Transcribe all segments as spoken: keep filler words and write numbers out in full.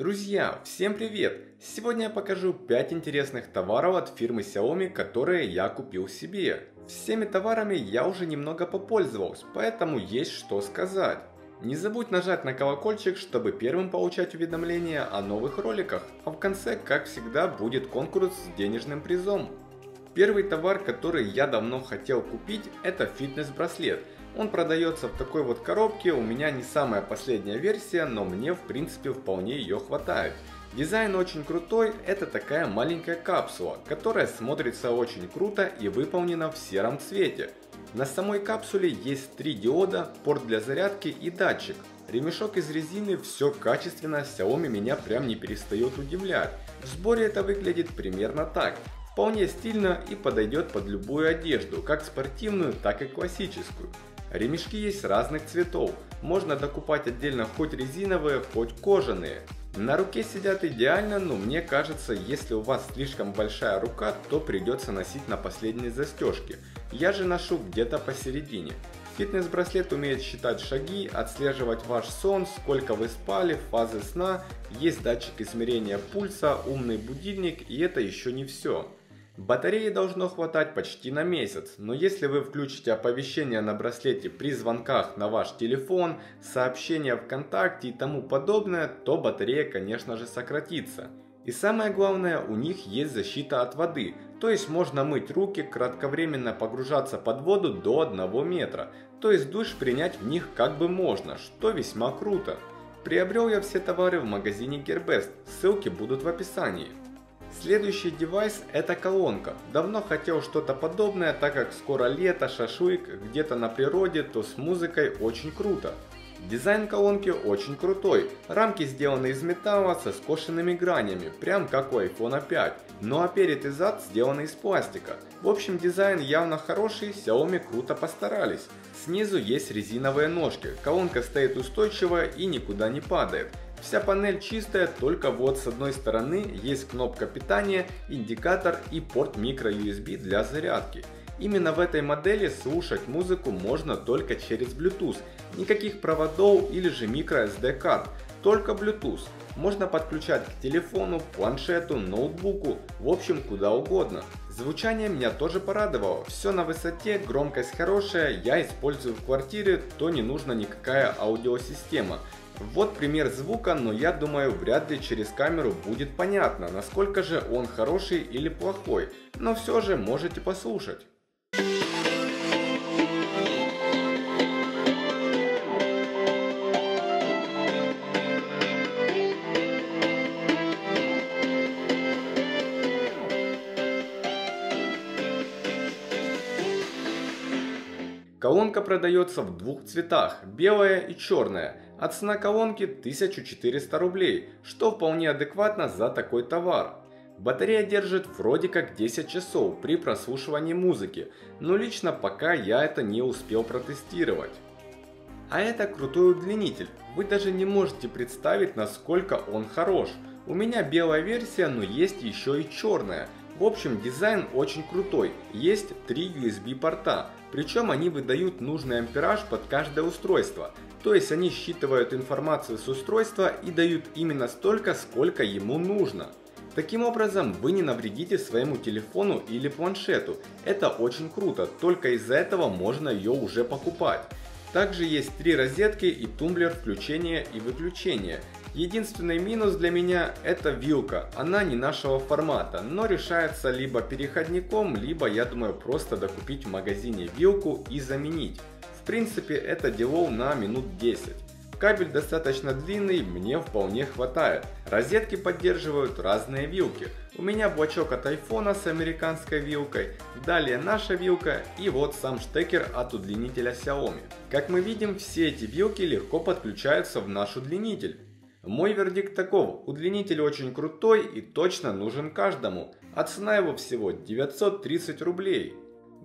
Друзья, всем привет! Сегодня я покажу пять интересных товаров от фирмы Xiaomi, которые я купил себе. Всеми товарами я уже немного попользовался, поэтому есть что сказать. Не забудь нажать на колокольчик, чтобы первым получать уведомления о новых роликах, а в конце, как всегда, будет конкурс с денежным призом. Первый товар, который я давно хотел купить, это фитнес-браслет. Он продается в такой вот коробке, у меня не самая последняя версия, но мне в принципе вполне ее хватает. Дизайн очень крутой, это такая маленькая капсула, которая смотрится очень круто и выполнена в сером цвете. На самой капсуле есть три диода, порт для зарядки и датчик. Ремешок из резины, все качественно, Xiaomi меня прям не перестает удивлять. В сборе это выглядит примерно так. Вполне стильно и подойдет под любую одежду, как спортивную, так и классическую. Ремешки есть разных цветов, можно докупать отдельно хоть резиновые, хоть кожаные. На руке сидят идеально, но мне кажется, если у вас слишком большая рука, то придется носить на последней застежке. Я же ношу где-то посередине. Фитнес-браслет умеет считать шаги, отслеживать ваш сон, сколько вы спали, фазы сна, есть датчик измерения пульса, умный будильник, и это еще не все. Батареи должно хватать почти на месяц, но если вы включите оповещения на браслете при звонках на ваш телефон, сообщения ВКонтакте и тому подобное, то батарея, конечно же, сократится. И самое главное, у них есть защита от воды, то есть можно мыть руки, кратковременно погружаться под воду до одного метра, то есть душ принять в них как бы можно, что весьма круто. Приобрел я все товары в магазине Gearbest, ссылки будут в описании. Следующий девайс это колонка. Давно хотел что-то подобное, так как скоро лето, шашлык, где-то на природе, то с музыкой очень круто. Дизайн колонки очень крутой. Рамки сделаны из металла со скошенными гранями, прям как у айфона пять. Ну а перед и зад сделаны из пластика. В общем, дизайн явно хороший, Xiaomi круто постарались. Снизу есть резиновые ножки. Колонка стоит устойчивая и никуда не падает. Вся панель чистая, только вот с одной стороны есть кнопка питания, индикатор и порт микро ю эс би для зарядки. Именно в этой модели слушать музыку можно только через Bluetooth, никаких проводов или же микро эс ди карт, только Bluetooth. Можно подключать к телефону, планшету, ноутбуку, в общем куда угодно. Звучание меня тоже порадовало, все на высоте, громкость хорошая, я использую в квартире, то не нужна никакая аудиосистема. Вот пример звука, но я думаю, вряд ли через камеру будет понятно, насколько же он хороший или плохой, но все же можете послушать. Колонка продается в двух цветах, белая и черная, а цена колонки тысяча четыреста рублей, что вполне адекватно за такой товар. Батарея держит вроде как десять часов при прослушивании музыки, но лично пока я это не успел протестировать. А это крутой удлинитель, вы даже не можете представить, насколько он хорош. У меня белая версия, но есть еще и черная. В общем, дизайн очень крутой, есть три ю эс би порта, причем они выдают нужный ампераж под каждое устройство, то есть они считывают информацию с устройства и дают именно столько, сколько ему нужно. Таким образом, вы не навредите своему телефону или планшету, это очень круто, только из-за этого можно ее уже покупать. Также есть три розетки и тумблер включения и выключения. Единственный минус для меня это вилка, она не нашего формата, но решается либо переходником, либо я думаю просто докупить в магазине вилку и заменить. В принципе это делов на минут десять. Кабель достаточно длинный, мне вполне хватает. Розетки поддерживают разные вилки. У меня блочок от айфона с американской вилкой, далее наша вилка и вот сам штекер от удлинителя Xiaomi. Как мы видим, все эти вилки легко подключаются в наш удлинитель. Мой вердикт таков, удлинитель очень крутой и точно нужен каждому, а цена его всего девятьсот тридцать рублей.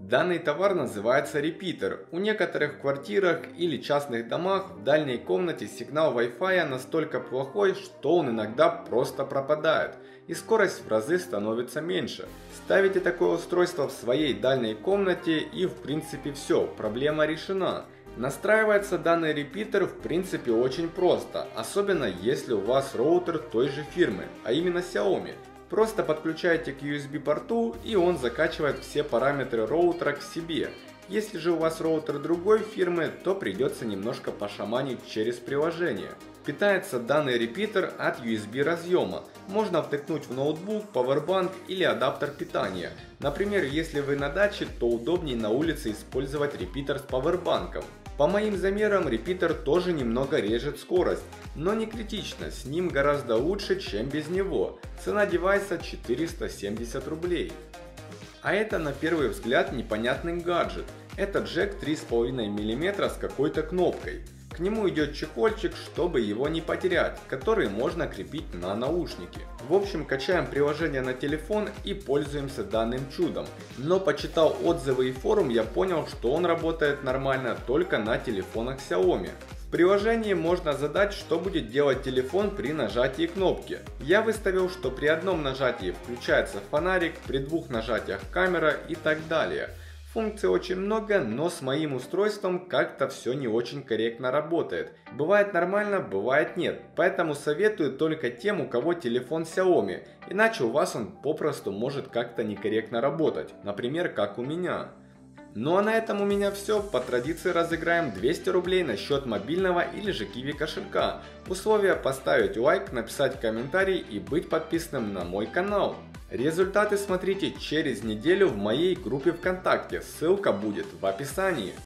Данный товар называется репитер, у некоторых квартирах или частных домах в дальней комнате сигнал вай-фай настолько плохой, что он иногда просто пропадает и скорость в разы становится меньше. Ставите такое устройство в своей дальней комнате и в принципе все, проблема решена. Настраивается данный репитер в принципе очень просто, особенно если у вас роутер той же фирмы, а именно Xiaomi. Просто подключаете к ю эс би порту, и он закачивает все параметры роутера к себе. Если же у вас роутер другой фирмы, то придется немножко пошаманить через приложение. Питается данный репитер от ю эс би разъема. Можно втыкнуть в ноутбук, пауэрбанк или адаптер питания. Например, если вы на даче, то удобнее на улице использовать репитер с пауэрбанком. По моим замерам, репитер тоже немного режет скорость, но не критично, с ним гораздо лучше, чем без него. Цена девайса четыреста семьдесят рублей. А это на первый взгляд непонятный гаджет. Это джек три с половиной миллиметра с какой-то кнопкой. К нему идет чехольчик, чтобы его не потерять, который можно крепить на наушники. В общем, качаем приложение на телефон и пользуемся данным чудом. Но почитал отзывы и форум, я понял, что он работает нормально только на телефонах Xiaomi. В приложении можно задать, что будет делать телефон при нажатии кнопки. Я выставил, что при одном нажатии включается фонарик, при двух нажатиях камера и так далее. Функций очень много, но с моим устройством как-то все не очень корректно работает. Бывает нормально, бывает нет. Поэтому советую только тем, у кого телефон Xiaomi. Иначе у вас он попросту может как-то некорректно работать. Например, как у меня. Ну а на этом у меня все. По традиции разыграем двести рублей на счет мобильного или же киви кошелька. Условия: поставить лайк, написать комментарий и быть подписанным на мой канал. Результаты смотрите через неделю в моей группе ВКонтакте, ссылка будет в описании.